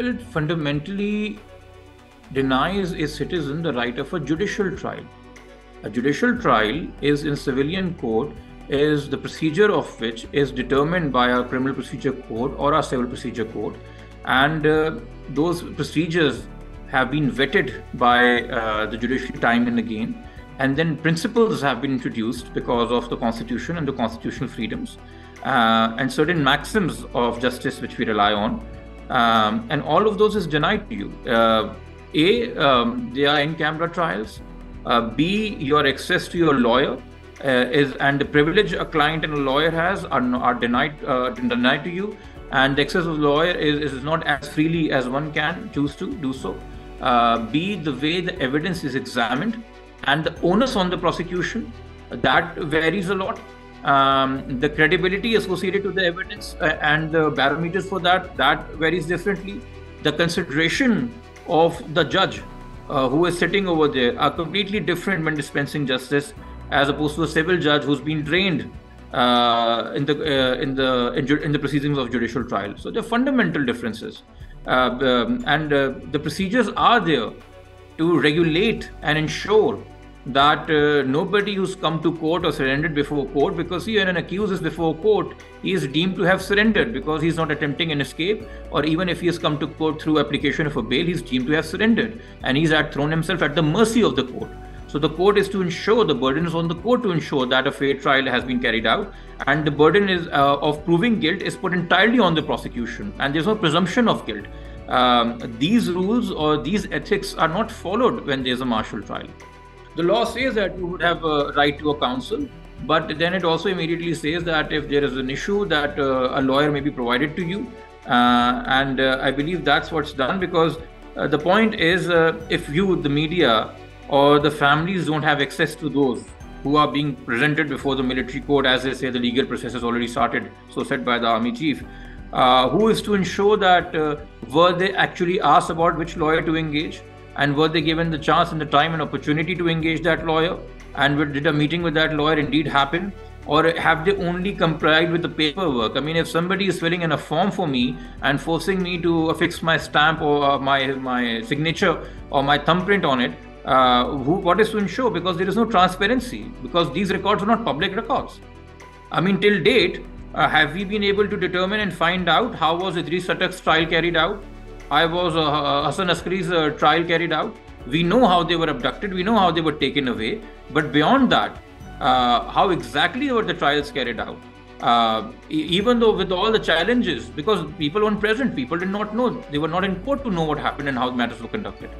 Well, it fundamentally denies a citizen the right of a judicial trial. A judicial trial is in civilian court, is the procedure of which is determined by our criminal procedure code or our civil procedure code, and those procedures have been vetted by the judiciary time and again, and then principles have been introduced because of the constitution and the constitutional freedoms, and certain maxims of justice which we rely on, and all of those is denied to you. They are in camera trials. B, your access to your lawyer and the privilege a client and a lawyer has are denied to you, and the access of the lawyer is not as freely as one can choose to do so. B, the way the evidence is examined and the onus on the prosecution, that varies a lot. The credibility associated to the evidence and the barometers for that varies differently. The consideration of the judge who is sitting over there are completely different when dispensing justice as opposed to a civil judge who's been trained in the proceedings of judicial trial. So there are fundamental differences, and the procedures are there to regulate and ensure that nobody who's come to court or surrendered before court, because when an accused is before court, he is deemed to have surrendered because he's not attempting an escape, or even if he has come to court through application of a bail, he's deemed to have surrendered and he's thrown himself at the mercy of the court. So the court is to ensure, the burden is on the court to ensure that a fair trial has been carried out, and the burden is of proving guilt is put entirely on the prosecution, and there's no presumption of guilt. These rules or these ethics are not followed when there's a martial trial. The law says that you would have a right to a counsel, but then it also immediately says that if there is an issue, that a lawyer may be provided to you, and I believe that's what's done, because the point is, if you, the media, or the families don't have access to those who are being presented before the military court, as they say the legal process has already started, so said by the army chief, who is to ensure that were they actually asked about which lawyer to engage, and were they given the chance and the time and opportunity to engage that lawyer, and did a meeting with that lawyer indeed happen, or have they only complied with the paperwork? I mean, if somebody is filling in a form for me and forcing me to affix my stamp or my signature or my thumbprint on it, what is to ensure? Because there is no transparency, because these records are not public records. I mean, till date, have we been able to determine and find out how was Idris Satak's trial carried out? I was Hasan Askari's trial carried out. We know how they were abducted, we know how they were taken away, but beyond that, how exactly were the trials carried out? Even though with all the challenges, because people weren't present, people did not know, they were not in court to know what happened and how the matters were conducted.